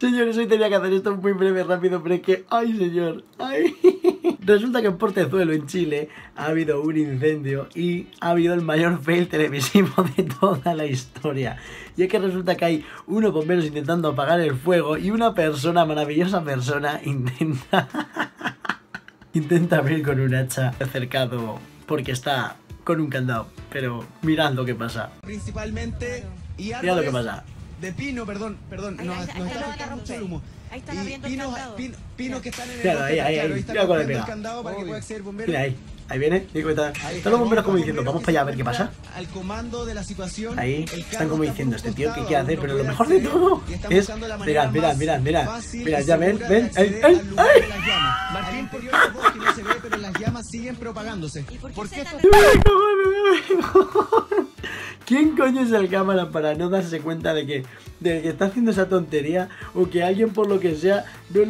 Señores, hoy tenía que hacer esto muy breve, rápido, pero es que... ¡Ay, señor! ¡Ay! Resulta que en Portezuelo, en Chile, ha habido un incendio y ha habido el mayor fail televisivo de toda la historia. Y es que resulta que hay unos bomberos intentando apagar el fuego y una persona, maravillosa persona, intenta abrir con un hacha cercado porque está con un candado. Pero mirad lo que pasa. Principalmente... Mirad lo que pasa. De pino, perdón, nos está afectando mucho el humo. Ahí están abriendo el candado. Pinos que están en el claro, bosque, ahí, ahí están abriendo el candado para que pueda acceder bombero. Mira, ahí viene, están los bomberos como diciendo, vamos para allá a ver qué pasa. Al comando de la situación, ahí están como diciendo, este tío qué quiere hacer, pero lo mejor de todo es, mirad, ya ven, ¡ay! Martín por la voz que no se ve, pero las llamas siguen propagándose. ¿Por qué esto? ¿Quién coño es el cámara para no darse cuenta de que está haciendo esa tontería o que alguien por lo que sea no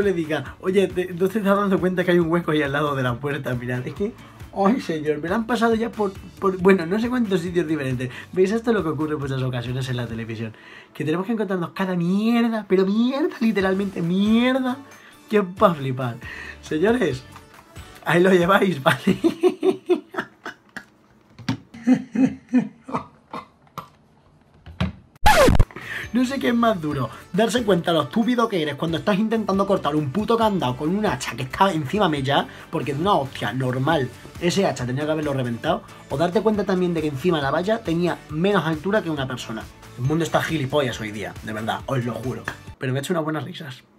le diga, oye, no te estás dando cuenta que hay un hueco ahí al lado de la puerta? Mirad, es que, ay señor, me lo han pasado ya por bueno, no sé cuántos sitios diferentes. ¿Veis esto lo que ocurre en muchas ocasiones en la televisión? Que tenemos que encontrarnos cada mierda, pero mierda, literalmente mierda, que va a flipar. Señores, ahí lo lleváis, ¿vale? No sé qué es más duro, darse cuenta lo estúpido que eres cuando estás intentando cortar un puto candado con un hacha que está encima mella, porque de una hostia normal ese hacha tenía que haberlo reventado, o darte cuenta también de que encima la valla tenía menos altura que una persona. El mundo está gilipollas hoy día, de verdad, os lo juro. Pero me he hecho unas buenas risas.